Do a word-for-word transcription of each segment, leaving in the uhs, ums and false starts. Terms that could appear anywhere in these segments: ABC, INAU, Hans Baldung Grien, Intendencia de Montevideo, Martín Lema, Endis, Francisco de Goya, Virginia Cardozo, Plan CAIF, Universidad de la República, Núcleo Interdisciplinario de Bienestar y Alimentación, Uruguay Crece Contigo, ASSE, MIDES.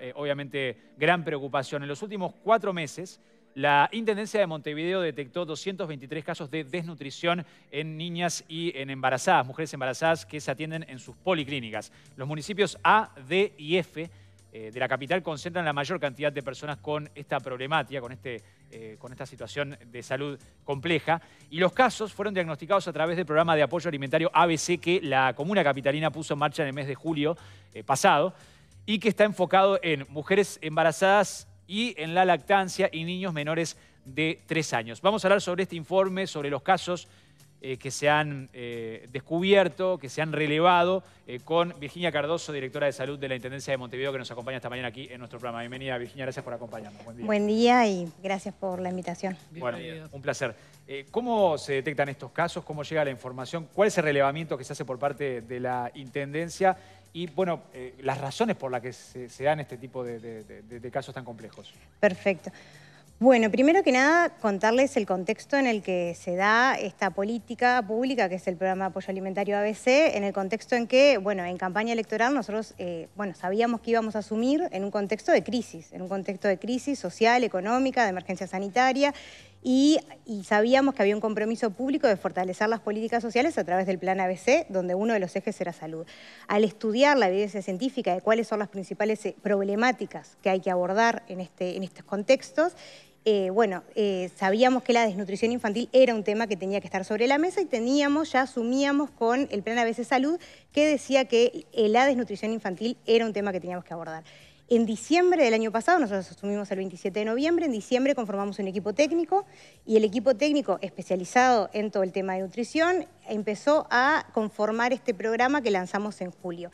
eh, obviamente gran preocupación. En los últimos cuatro meses, la Intendencia de Montevideo detectó doscientos veintitrés casos de desnutrición en niñas y en embarazadas, mujeres embarazadas que se atienden en sus policlínicas. Los municipios A, D y F eh, de la capital concentran la mayor cantidad de personas con esta problemática, con, este, eh, con esta situación de salud compleja. Y los casos fueron diagnosticados a través del programa de apoyo alimentario A B C que la comuna capitalina puso en marcha en el mes de julio eh, pasado y que está enfocado en mujeres embarazadas y en la lactancia y niños menores de tres años. Vamos a hablar sobre este informe, sobre los casos eh, que se han eh, descubierto, que se han relevado, eh, con Virginia Cardozo, directora de Salud de la Intendencia de Montevideo, que nos acompaña esta mañana aquí en nuestro programa. Bienvenida, Virginia, gracias por acompañarnos. Buen día. Buen día y gracias por la invitación. Bueno, un placer. Eh, ¿Cómo se detectan estos casos? ¿Cómo llega la información? ¿Cuál es el relevamiento que se hace por parte de la Intendencia? Y, bueno, eh, las razones por las que se, se dan este tipo de, de, de, de casos tan complejos. Perfecto. Bueno, primero que nada, contarles el contexto en el que se da esta política pública, que es el programa de apoyo alimentario A B C, en el contexto en que, bueno, en campaña electoral nosotros, eh, bueno, sabíamos que íbamos a asumir en un contexto de crisis, en un contexto de crisis social, económica, de emergencia sanitaria, y, y sabíamos que había un compromiso público de fortalecer las políticas sociales a través del plan A B C, donde uno de los ejes era salud. Al estudiar la evidencia científica de cuáles son las principales problemáticas que hay que abordar en, este, en estos contextos, Eh, bueno, eh, sabíamos que la desnutrición infantil era un tema que tenía que estar sobre la mesa y teníamos, ya asumíamos con el plan A B C Salud que decía que eh, la desnutrición infantil era un tema que teníamos que abordar. En diciembre del año pasado, nosotros asumimos el veintisiete de noviembre, en diciembre conformamos un equipo técnico y el equipo técnico especializado en todo el tema de nutrición empezó a conformar este programa que lanzamos en julio.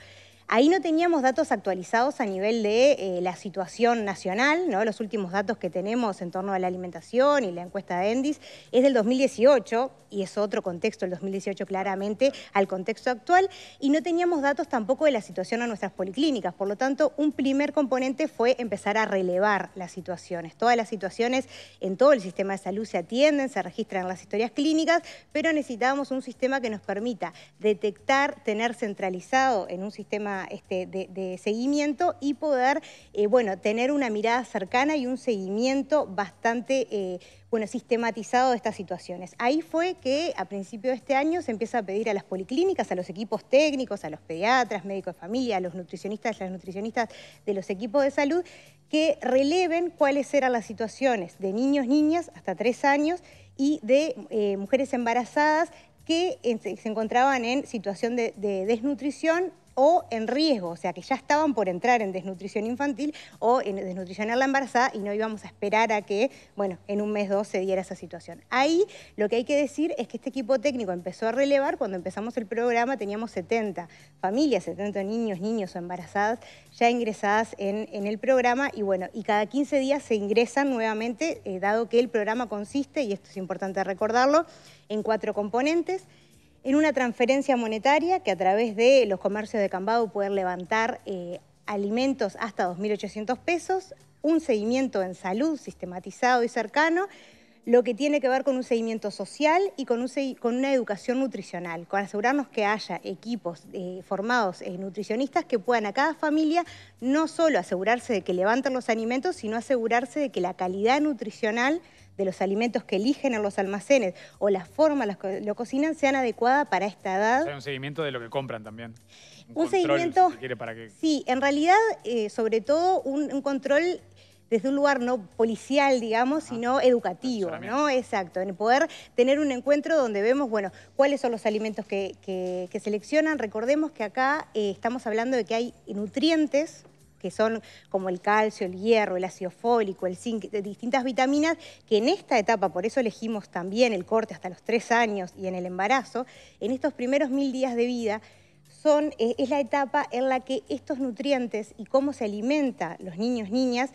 Ahí no teníamos datos actualizados a nivel de eh, la situación nacional, ¿no? Los últimos datos que tenemos en torno a la alimentación y la encuesta de Endis es del dos mil dieciocho, y es otro contexto, el dos mil dieciocho claramente, al contexto actual, y no teníamos datos tampoco de la situación en nuestras policlínicas. Por lo tanto, un primer componente fue empezar a relevar las situaciones. Todas las situaciones en todo el sistema de salud se atienden, se registran las historias clínicas, pero necesitábamos un sistema que nos permita detectar, tener centralizado en un sistema Este, de, de seguimiento y poder, eh, bueno, tener una mirada cercana y un seguimiento bastante eh, bueno, sistematizado de estas situaciones. Ahí fue que a principio de este año se empieza a pedir a las policlínicas, a los equipos técnicos, a los pediatras, médicos de familia, a los nutricionistas, a las nutricionistas de los equipos de salud, que releven cuáles eran las situaciones de niños, niñas, hasta tres años, y de eh, mujeres embarazadas que se encontraban en situación de, de desnutrición o en riesgo, o sea, que ya estaban por entrar en desnutrición infantil o en desnutrición en la embarazada y no íbamos a esperar a que, bueno, en un mes o dos se diera esa situación. Ahí lo que hay que decir es que este equipo técnico empezó a relevar, cuando empezamos el programa teníamos setenta familias, setenta niños, niños o embarazadas ya ingresadas en, en el programa y bueno, y cada quince días se ingresan nuevamente, eh, dado que el programa consiste, y esto es importante recordarlo, en cuatro componentes. En una transferencia monetaria que a través de los comercios de cambado pueden levantar eh, alimentos hasta dos mil ochocientos pesos, un seguimiento en salud sistematizado y cercano, lo que tiene que ver con un seguimiento social y con, un, con una educación nutricional, con asegurarnos que haya equipos eh, formados en nutricionistas que puedan a cada familia no solo asegurarse de que levanten los alimentos, sino asegurarse de que la calidad nutricional de los alimentos que eligen en los almacenes o las formas en las que lo cocinan sean adecuadas para esta edad. O sea, un seguimiento de lo que compran también. Un, un control, seguimiento, si se quiere, para que... Sí, en realidad, eh, sobre todo, un, un control desde un lugar no policial, digamos, ah, sino educativo, ¿no? Exacto, en poder tener un encuentro donde vemos, bueno, cuáles son los alimentos que, que, que seleccionan. Recordemos que acá eh, estamos hablando de que hay nutrientes que son como el calcio, el hierro, el ácido fólico, el zinc, de distintas vitaminas, que en esta etapa, por eso elegimos también el corte hasta los tres años y en el embarazo, en estos primeros mil días de vida, son, es la etapa en la que estos nutrientes y cómo se alimenta los niños, niñas,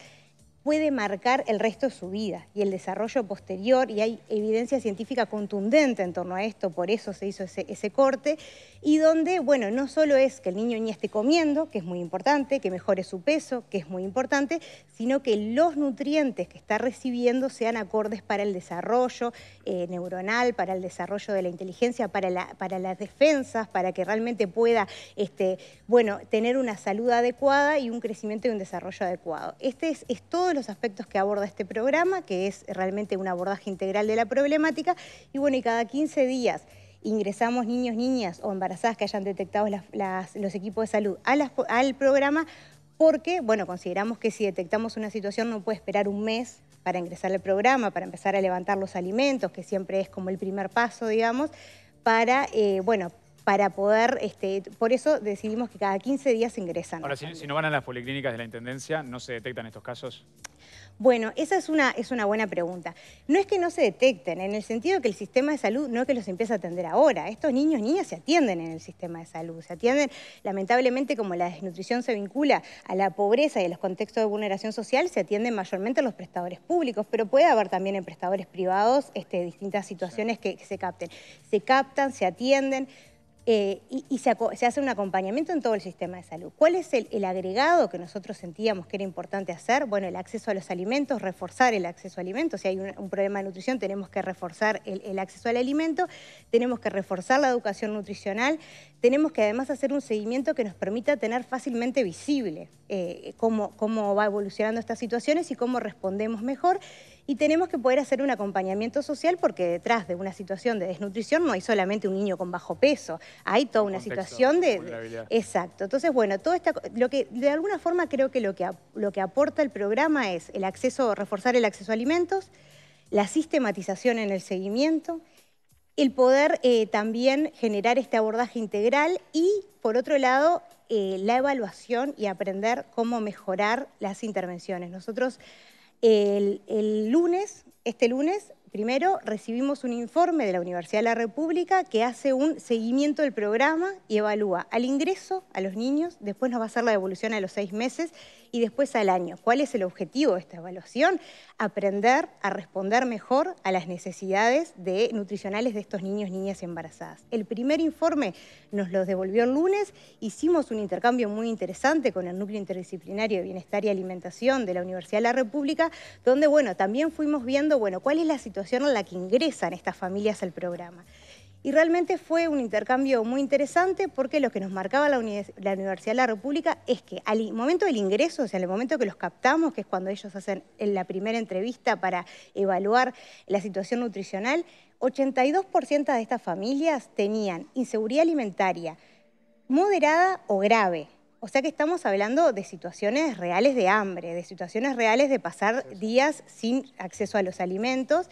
puede marcar el resto de su vida y el desarrollo posterior, y hay evidencia científica contundente en torno a esto, por eso se hizo ese, ese corte, y donde, bueno, no solo es que el niño ni esté comiendo, que es muy importante, que mejore su peso, que es muy importante, sino que los nutrientes que está recibiendo sean acordes para el desarrollo eh, neuronal, para el desarrollo de la inteligencia, para, la, para las defensas, para que realmente pueda este, bueno, tener una salud adecuada y un crecimiento y un desarrollo adecuado. Este es, es todo los aspectos que aborda este programa, que es realmente un abordaje integral de la problemática, y bueno, y cada quince días ingresamos niños, niñas o embarazadas que hayan detectado las, las, los equipos de salud a las, al programa, porque, bueno, consideramos que si detectamos una situación no puede esperar un mes para ingresar al programa, para empezar a levantar los alimentos, que siempre es como el primer paso, digamos, para, eh, bueno, para poder, este, por eso decidimos que cada quince días ingresan. Ahora, si, si no van a las policlínicas de la Intendencia, ¿no se detectan estos casos? Bueno, esa es una, es una buena pregunta. No es que no se detecten, en el sentido de que el sistema de salud no es que los empiece a atender ahora. Estos niños, niñas se atienden en el sistema de salud, se atienden, lamentablemente, como la desnutrición se vincula a la pobreza y a los contextos de vulneración social, se atienden mayormente a los prestadores públicos, pero puede haber también en prestadores privados este, distintas situaciones que, que se capten. Se captan, se atienden, Eh, y, y se, se hace un acompañamiento en todo el sistema de salud. ¿Cuál es el, el agregado que nosotros sentíamos que era importante hacer? Bueno, el acceso a los alimentos, reforzar el acceso a alimentos. Si hay un, un problema de nutrición, tenemos que reforzar el, el acceso al alimento, tenemos que reforzar la educación nutricional, tenemos que además hacer un seguimiento que nos permita tener fácilmente visible eh, cómo, cómo va evolucionando estas situaciones y cómo respondemos mejor. Y tenemos que poder hacer un acompañamiento social, porque detrás de una situación de desnutrición no hay solamente un niño con bajo peso, hay toda una situación de, de... Exacto. Entonces, bueno, todo esta, lo que de alguna forma creo que lo, que lo que aporta el programa es el acceso, reforzar el acceso a alimentos, la sistematización en el seguimiento, el poder eh, también generar este abordaje integral y, por otro lado, eh, la evaluación y aprender cómo mejorar las intervenciones. Nosotros... El, el lunes, este lunes, primero, recibimos un informe de la Universidad de la República que hace un seguimiento del programa y evalúa al ingreso a los niños, después nos va a hacer la devolución a los seis meses y después al año. ¿Cuál es el objetivo de esta evaluación? Aprender a responder mejor a las necesidades de, nutricionales de estos niños, niñas embarazadas. El primer informe nos lo devolvió el lunes, hicimos un intercambio muy interesante con el Núcleo Interdisciplinario de Bienestar y Alimentación de la Universidad de la República, donde, bueno, también fuimos viendo, bueno, cuál es la situación en la que ingresan estas familias al programa. Y realmente fue un intercambio muy interesante, porque lo que nos marcaba la, uni la Universidad de la República es que al momento del ingreso, o sea, al momento que los captamos, que es cuando ellos hacen la primera entrevista para evaluar la situación nutricional, ochenta y dos por ciento de estas familias tenían inseguridad alimentaria moderada o grave. O sea que estamos hablando de situaciones reales de hambre, de situaciones reales de pasar días sin acceso a los alimentos.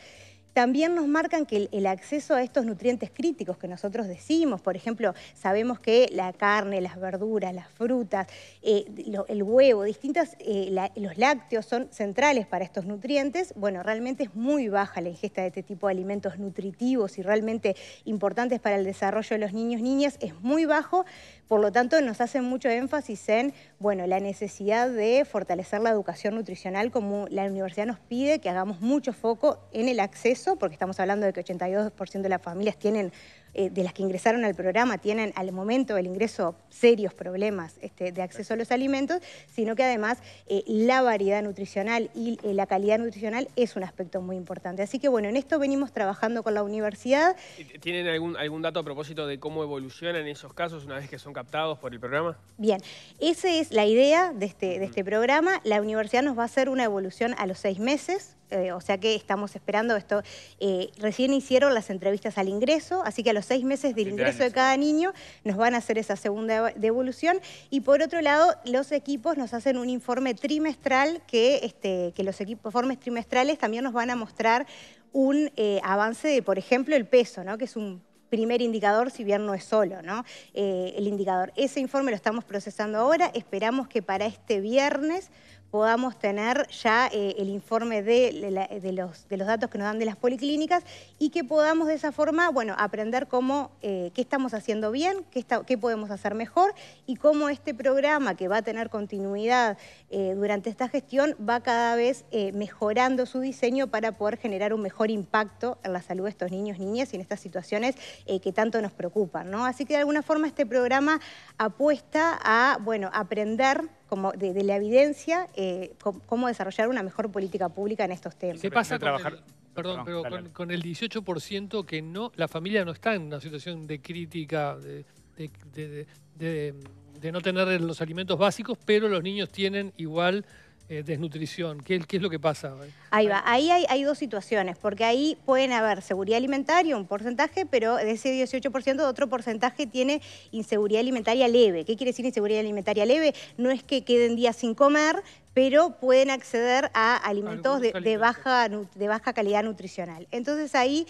También nos marcan que el acceso a estos nutrientes críticos que nosotros decimos, por ejemplo, sabemos que la carne, las verduras, las frutas, eh, lo, el huevo, distintas, eh, la, los lácteos son centrales para estos nutrientes. Bueno, realmente es muy baja la ingesta de este tipo de alimentos nutritivos y realmente importantes para el desarrollo de los niños, niñas, es muy bajo. Por lo tanto, nos hacen mucho énfasis en, bueno, la necesidad de fortalecer la educación nutricional, como la universidad nos pide que hagamos mucho foco en el acceso, porque estamos hablando de que ochenta y dos por ciento de las familias tienen, eh, de las que ingresaron al programa, tienen al momento del ingreso serios problemas este, de acceso a los alimentos, sino que además eh, la variedad nutricional y eh, la calidad nutricional es un aspecto muy importante. Así que, bueno, en esto venimos trabajando con la universidad. ¿Tienen algún, algún dato a propósito de cómo evolucionan esos casos una vez que son captados por el programa? Bien, esa es la idea de este, de este programa. La universidad nos va a hacer una evolución a los seis meses, eh, o sea que estamos esperando esto. Eh, recién hicieron las entrevistas al ingreso, así que a los seis meses del ingreso de cada niño nos van a hacer esa segunda devolución. Y por otro lado, los equipos nos hacen un informe trimestral, que, este, que los equipos, informes trimestrales también nos van a mostrar un eh, avance de, por ejemplo, el peso, ¿no? Que es un primer indicador, si bien no es solo, ¿no? Eh, el indicador. Ese informe lo estamos procesando ahora, esperamos que para este viernes podamos tener ya eh, el informe de, la, de, los, de los datos que nos dan de las policlínicas y que podamos de esa forma, bueno, aprender cómo, eh, qué estamos haciendo bien, qué, está, qué podemos hacer mejor y cómo este programa que va a tener continuidad eh, durante esta gestión va cada vez eh, mejorando su diseño para poder generar un mejor impacto en la salud de estos niños, niñas y en estas situaciones eh, que tanto nos preocupan, ¿no? Así que de alguna forma este programa apuesta a, bueno, aprender como de, de la evidencia, eh, cómo desarrollar una mejor política pública en estos temas. ¿Qué pasa con el, perdón, pero con, con el dieciocho por ciento que no, la familia no está en una situación de crítica, de, de, de, de, de no tener los alimentos básicos, pero los niños tienen igual... Eh, desnutrición? ¿Qué, ¿Qué es lo que pasa? Ahí va, ahí hay, hay dos situaciones, porque ahí pueden haber seguridad alimentaria, un porcentaje, pero de ese dieciocho por ciento otro porcentaje tiene inseguridad alimentaria leve. ¿Qué quiere decir inseguridad alimentaria leve? No es que queden días sin comer, pero pueden acceder a alimentos de, de, baja, de baja calidad nutricional. Entonces ahí...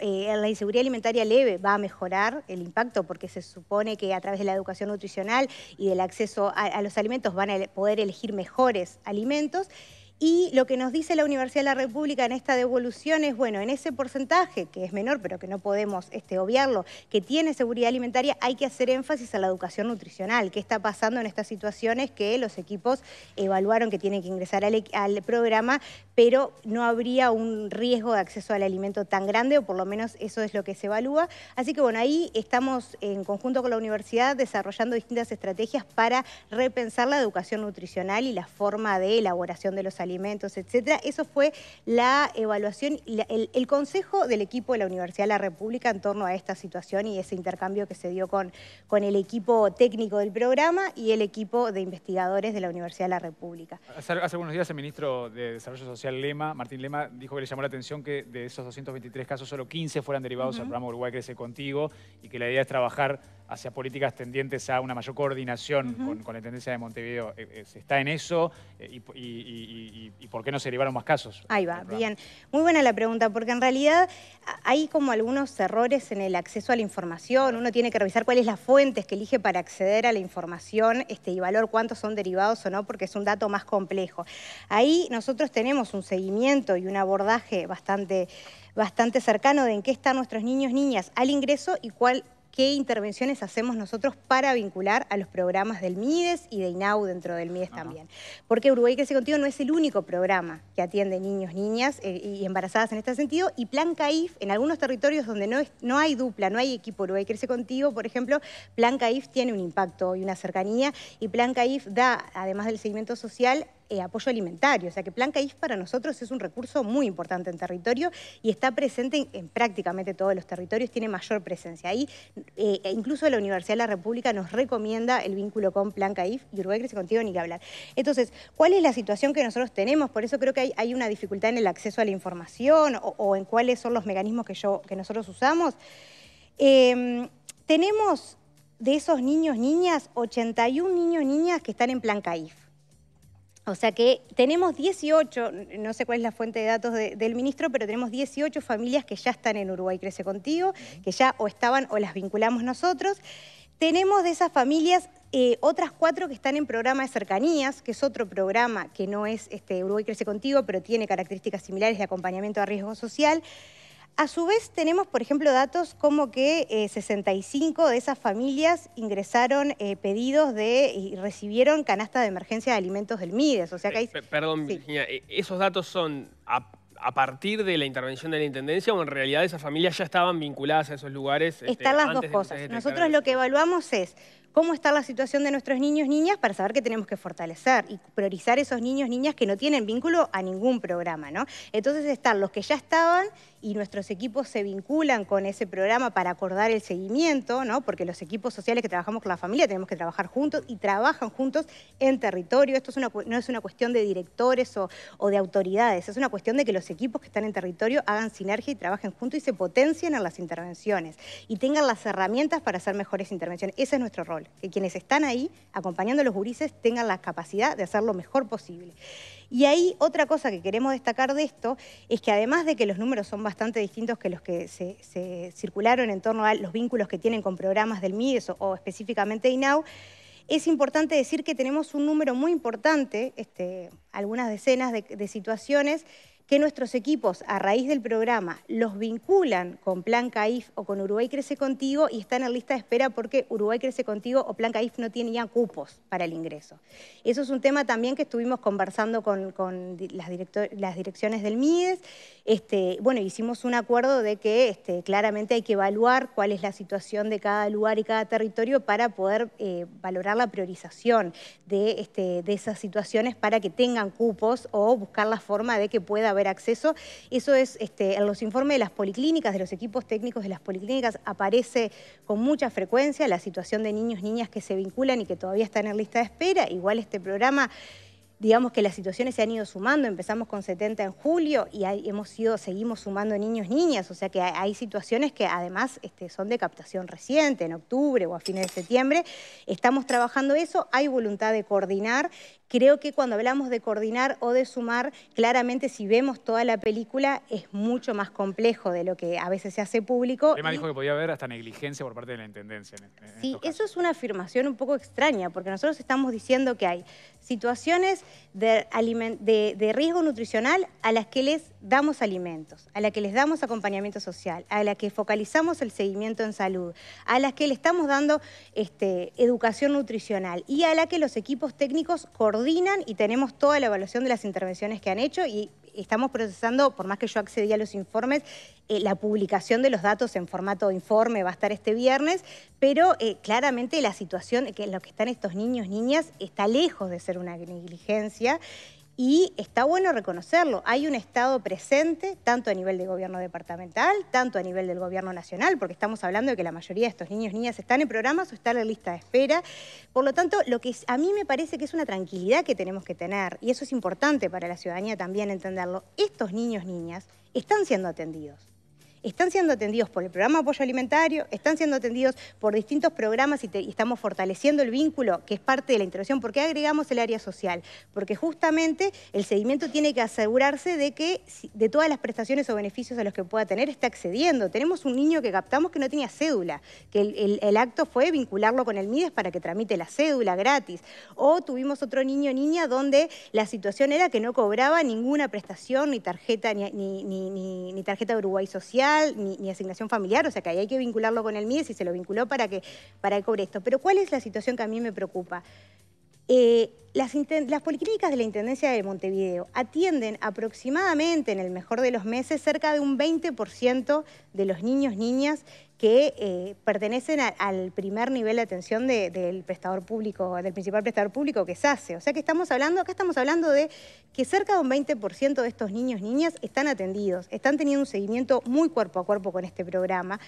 Eh, la inseguridad alimentaria leve va a mejorar el impacto porque se supone que a través de la educación nutricional y del acceso a, a los alimentos van a poder elegir mejores alimentos. Y lo que nos dice la Universidad de la República en esta devolución es, bueno, en ese porcentaje, que es menor, pero que no podemos este, obviarlo, que tiene seguridad alimentaria, hay que hacer énfasis a la educación nutricional. ¿Qué está pasando en estas situaciones que los equipos evaluaron que tienen que ingresar al, al programa, pero no habría un riesgo de acceso al alimento tan grande, o por lo menos eso es lo que se evalúa? Así que, bueno, ahí estamos en conjunto con la universidad desarrollando distintas estrategias para repensar la educación nutricional y la forma de elaboración de los alimentos. alimentos, etcétera. Eso fue la evaluación, el, el consejo del equipo de la Universidad de la República en torno a esta situación y ese intercambio que se dio con, con el equipo técnico del programa y el equipo de investigadores de la Universidad de la República. Hace, hace algunos días el ministro de Desarrollo Social, Lema, Martín Lema, dijo que le llamó la atención que de esos doscientos veintitrés casos solo quince fueran derivados al programa Uruguay Crece Contigo y que la idea es trabajar hacia políticas tendientes a una mayor coordinación uh-huh. con, con la Intendencia de Montevideo. ¿Se está en eso? ¿Y, y, y, y por qué no se derivaron más casos? Ahí va, bien. Muy buena la pregunta, porque en realidad hay como algunos errores en el acceso a la información. Uno tiene que revisar cuáles son las fuentes que elige para acceder a la información este, y valor cuántos son derivados o no, porque es un dato más complejo. Ahí nosotros tenemos un seguimiento y un abordaje bastante, bastante cercano de en qué están nuestros niños, niñas al ingreso y cuál... qué intervenciones hacemos nosotros para vincular a los programas del MIDES y de INAU dentro del MIDES Ajá. también. Porque Uruguay Crece Contigo no es el único programa que atiende niños, niñas eh, y embarazadas en este sentido. Y Plan CAIF, en algunos territorios donde no, es, no hay dupla, no hay equipo Uruguay Crece Contigo, por ejemplo, Plan CAIF tiene un impacto y una cercanía. Y Plan CAIF da, además del seguimiento social, Eh, apoyo alimentario, o sea que Plan CAIF para nosotros es un recurso muy importante en territorio y está presente en, en prácticamente todos los territorios, tiene mayor presencia. Ahí eh, incluso la Universidad de la República nos recomienda el vínculo con Plan CAIF y Uruguay Crece Contigo ni que hablar. Entonces, ¿cuál es la situación que nosotros tenemos? Por eso creo que hay, hay una dificultad en el acceso a la información o, o en cuáles son los mecanismos que, yo, que nosotros usamos. Eh, tenemos de esos niños, niñas, ochenta y un niños, niñas que están en Plan CAIF. O sea que tenemos dieciocho, no sé cuál es la fuente de datos de, del ministro, pero tenemos dieciocho familias que ya están en Uruguay Crece Contigo, que ya o estaban o las vinculamos nosotros. Tenemos de esas familias eh, otras cuatro que están en programa de cercanías, que es otro programa que no es este, Uruguay Crece Contigo, pero tiene características similares de acompañamiento a riesgo social. A su vez tenemos, por ejemplo, datos como que eh, sesenta y cinco de esas familias ingresaron eh, pedidos de y recibieron canasta de emergencia de alimentos del MIDES. O sea que hay... Perdón, sí. Virginia, ¿esos datos son a, a partir de la intervención de la Intendencia o en realidad esas familias ya estaban vinculadas a esos lugares? Están este, las dos cosas. De, de, de Nosotros de... lo que evaluamos es... cómo está la situación de nuestros niños, niñas, para saber que tenemos que fortalecer y priorizar esos niños, niñas que no tienen vínculo a ningún programa, ¿no? Entonces están los que ya estaban y nuestros equipos se vinculan con ese programa para acordar el seguimiento, ¿no? Porque los equipos sociales que trabajamos con la familia tenemos que trabajar juntos y trabajan juntos en territorio. Esto es una, no es una cuestión de directores o, o de autoridades, es una cuestión de que los equipos que están en territorio hagan sinergia y trabajen juntos y se potencien en las intervenciones y tengan las herramientas para hacer mejores intervenciones. Ese es nuestro rol. Que quienes están ahí acompañando a los gurises tengan la capacidad de hacer lo mejor posible. Y ahí otra cosa que queremos destacar de esto es que además de que los números son bastante distintos que los que se, se circularon en torno a los vínculos que tienen con programas del MIDES o, o específicamente INAU, Es importante decir que tenemos un número muy importante, este, algunas decenas de, de situaciones que nuestros equipos, a raíz del programa, los vinculan con Plan CAIF o con Uruguay Crece Contigo y están en lista de espera porque Uruguay Crece Contigo o Plan CAIF no tenían cupos para el ingreso. Eso es un tema también que estuvimos conversando con, con las, las direcciones del MIDES. Este, bueno, hicimos un acuerdo de que este, claramente hay que evaluar cuál es la situación de cada lugar y cada territorio para poder eh, valorar la priorización de, este, de esas situaciones para que tengan cupos o buscar la forma de que pueda haber acceso. Eso es, este, en los informes de las policlínicas, de los equipos técnicos de las policlínicas, aparece con mucha frecuencia la situación de niños, niñas que se vinculan y que todavía están en lista de espera. Igual este programa, digamos que las situaciones se han ido sumando, empezamos con setenta en julio y hay, hemos ido, seguimos sumando niños, niñas, o sea que hay, hay situaciones que además este, son de captación reciente, en octubre o a fines de septiembre. Estamos trabajando eso, hay voluntad de coordinar. Creo que cuando hablamos de coordinar o de sumar, claramente si vemos toda la película es mucho más complejo de lo que a veces se hace público. Lema y... dijo que podía haber hasta negligencia por parte de la Intendencia. En, en sí, eso es una afirmación un poco extraña, porque nosotros estamos diciendo que hay situaciones de, de, de riesgo nutricional a las que les damos alimentos, a las que les damos acompañamiento social, a las que focalizamos el seguimiento en salud, a las que le estamos dando este, educación nutricional y a las que los equipos técnicos coordinan coordinan y tenemos toda la evaluación de las intervenciones que han hecho y estamos procesando, por más que yo accedí a los informes, eh, la publicación de los datos en formato informe va a estar este viernes, pero eh, claramente la situación en la que están estos niños, niñas, está lejos de ser una negligencia. Y está bueno reconocerlo, hay un Estado presente, tanto a nivel de gobierno departamental, tanto a nivel del gobierno nacional, porque estamos hablando de que la mayoría de estos niños y niñas están en programas o están en lista de espera. Por lo tanto, lo que a mí me parece que es una tranquilidad que tenemos que tener, y eso es importante para la ciudadanía también entenderlo, estos niños y niñas están siendo atendidos. Están siendo atendidos por el programa de apoyo alimentario, están siendo atendidos por distintos programas y, te, y estamos fortaleciendo el vínculo que es parte de la intervención. ¿Por qué agregamos el área social? Porque justamente el seguimiento tiene que asegurarse de que de todas las prestaciones o beneficios a los que pueda tener está accediendo. Tenemos un niño que captamos que no tenía cédula, que el, el, el acto fue vincularlo con el MIDES para que tramite la cédula gratis. O tuvimos otro niño o niña donde la situación era que no cobraba ninguna prestación, ni tarjeta, ni, ni, ni, ni, ni tarjeta de Uruguay Social, Ni, ni asignación familiar, o sea que ahí hay que vincularlo con el MIDES y se lo vinculó para que, para que cobre esto. Pero ¿cuál es la situación que a mí me preocupa? Eh, las, las policlínicas de la Intendencia de Montevideo atienden aproximadamente, en el mejor de los meses, cerca de un veinte por ciento de los niños, niñas que eh, pertenecen a, al primer nivel de atención de, del prestador público, del principal prestador público, que es ASSE. O sea que estamos hablando, acá estamos hablando de que cerca de un veinte por ciento de estos niños, niñas están atendidos, están teniendo un seguimiento muy cuerpo a cuerpo con este programa,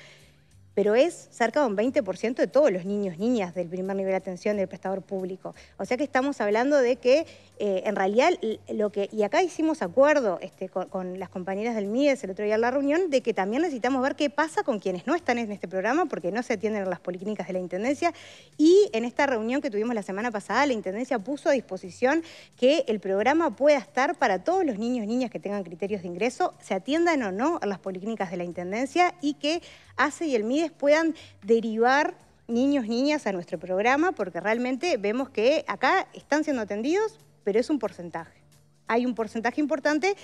pero es cerca de un veinte por ciento de todos los niños, niñas del primer nivel de atención del prestador público. O sea que estamos hablando de que, eh, en realidad, lo que y acá hicimos acuerdo este, con, con las compañeras del MIDES el otro día en la reunión, de que también necesitamos ver qué pasa con quienes no están en este programa, porque no se atienden en las policlínicas de la Intendencia, y en esta reunión que tuvimos la semana pasada, la Intendencia puso a disposición que el programa pueda estar para todos los niños, niñas que tengan criterios de ingreso, se atiendan o no a las policlínicas de la Intendencia, y que ASSE y el MIDES puedan derivar niños, niñas a nuestro programa, porque realmente vemos que acá están siendo atendidos, pero es un porcentaje. Hay un porcentaje importante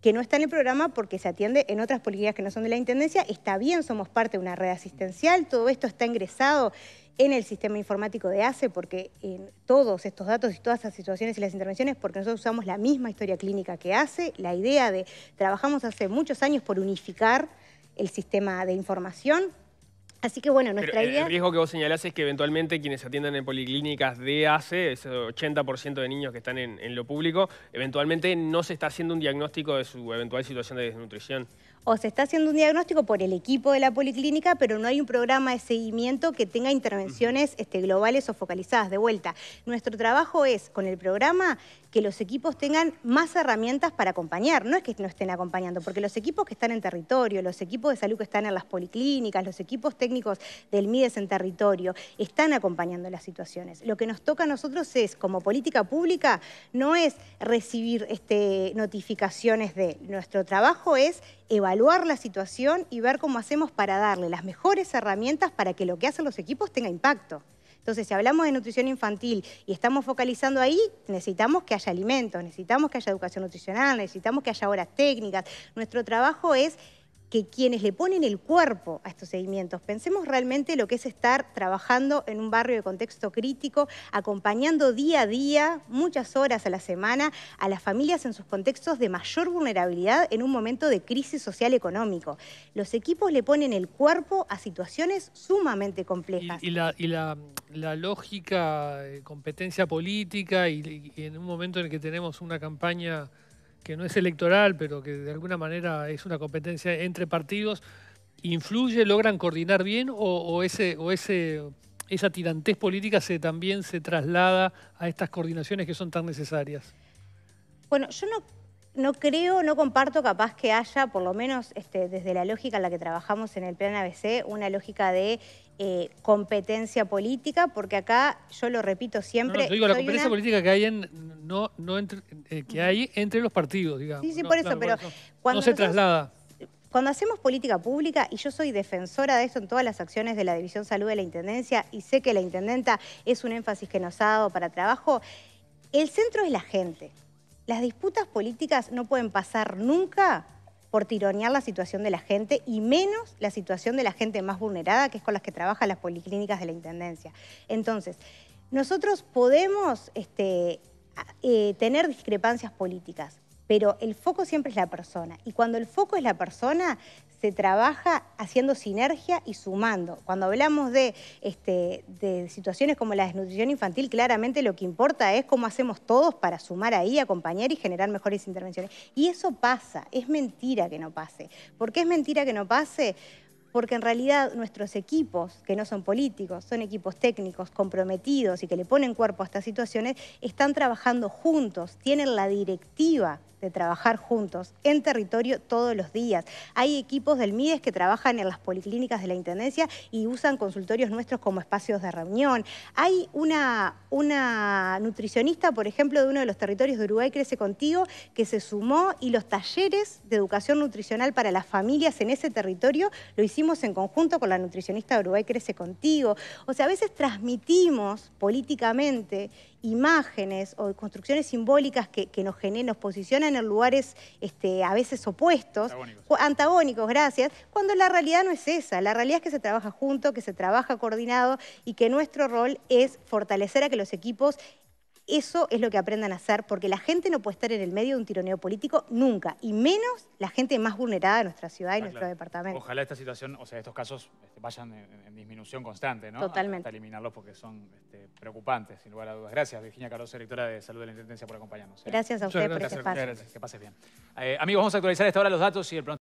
que no está en el programa porque se atiende en otras políticas que no son de la Intendencia. Está bien, somos parte de una red asistencial, todo esto está ingresado en el sistema informático de ASSE, porque en todos estos datos y todas estas situaciones y las intervenciones, porque nosotros usamos la misma historia clínica que ASSE, la idea de, trabajamos hace muchos años por unificar el sistema de información. Así que bueno, nuestra Pero idea... El riesgo que vos señalás es que eventualmente quienes atiendan en policlínicas de ASSE, ese ochenta por ciento de niños que están en, en lo público, eventualmente no se está haciendo un diagnóstico de su eventual situación de desnutrición. O se está haciendo un diagnóstico por el equipo de la policlínica, pero no hay un programa de seguimiento que tenga intervenciones este, globales o focalizadas. De vuelta, nuestro trabajo es, con el programa, que los equipos tengan más herramientas para acompañar. No es que no estén acompañando, porque los equipos que están en territorio, los equipos de salud que están en las policlínicas, los equipos técnicos del MIDES en territorio, están acompañando las situaciones. Lo que nos toca a nosotros es, como política pública, no es recibir este, notificaciones de... Nuestro trabajo es evaluar la situación y ver cómo hacemos para darle las mejores herramientas para que lo que hacen los equipos tenga impacto. Entonces, si hablamos de nutrición infantil y estamos focalizando ahí, necesitamos que haya alimentos, necesitamos que haya educación nutricional, necesitamos que haya horas técnicas. Nuestro trabajo es que quienes le ponen el cuerpo a estos seguimientos, pensemos realmente lo que es estar trabajando en un barrio de contexto crítico, acompañando día a día, muchas horas a la semana, a las familias en sus contextos de mayor vulnerabilidad en un momento de crisis social económico. Los equipos le ponen el cuerpo a situaciones sumamente complejas. Y, y, la, y la, la lógica, competencia política, y, y en un momento en el que tenemos una campaña que no es electoral, pero que de alguna manera es una competencia entre partidos, ¿influye, logran coordinar bien o, o, ese, o ese, esa tirantez política se, también se traslada a estas coordinaciones que son tan necesarias? Bueno, yo no, no creo, no comparto capaz que haya, por lo menos este, desde la lógica en la que trabajamos en el Plan A B C, una lógica de Eh, competencia política, porque acá, yo lo repito siempre... No, no, yo digo, la competencia una... política que hay, en, no, no entre, eh, que hay entre los partidos, digamos. Sí, sí, no, por eso, claro, pero... Bueno, no, cuando no se nosotros, traslada. Cuando hacemos política pública, y yo soy defensora de esto en todas las acciones de la División Salud de la Intendencia, y sé que la Intendenta es un énfasis que nos ha dado para trabajo, el centro es la gente. Las disputas políticas no pueden pasar nunca por tironear la situación de la gente, y menos la situación de la gente más vulnerada, que es con las que trabajan las policlínicas de la Intendencia. Entonces, nosotros podemos este, eh, tener discrepancias políticas, pero el foco siempre es la persona. Y cuando el foco es la persona, se trabaja haciendo sinergia y sumando. Cuando hablamos de, este, de situaciones como la desnutrición infantil, claramente lo que importa es cómo hacemos todos para sumar ahí, acompañar y generar mejores intervenciones. Y eso pasa, es mentira que no pase. ¿Por qué es mentira que no pase? Porque en realidad nuestros equipos, que no son políticos, son equipos técnicos, comprometidos y que le ponen cuerpo a estas situaciones, están trabajando juntos, tienen la directiva de trabajar juntos en territorio todos los días. Hay equipos del MIDES que trabajan en las policlínicas de la Intendencia y usan consultorios nuestros como espacios de reunión. Hay una, una nutricionista, por ejemplo, de uno de los territorios de Uruguay Crece Contigo, que se sumó, y los talleres de educación nutricional para las familias en ese territorio lo hicimos en conjunto con la nutricionista de Uruguay Crece Contigo. O sea, a veces transmitimos políticamente imágenes o construcciones simbólicas que, que nos generen, nos posicionan en lugares este, a veces opuestos, antagónicos. antagónicos, gracias, cuando la realidad no es esa. La realidad es que se trabaja junto, que se trabaja coordinado y que nuestro rol es fortalecer a que los equipos, eso es lo que aprendan a hacer, porque la gente no puede estar en el medio de un tironeo político nunca, y menos la gente más vulnerada de nuestra ciudad y ah, nuestro claro. departamento. Ojalá esta situación, o sea, estos casos este, vayan en, en disminución constante, ¿no? Totalmente. Hasta eliminarlos, porque son este, preocupantes, sin lugar a dudas. Gracias, Virginia Cardozo, directora de Salud de la Intendencia, por acompañarnos. ¿eh? Gracias a usted, gracias por este espacio. Gracias, que pases bien. Eh, amigos, vamos a actualizar hasta ahora los datos y el pronto.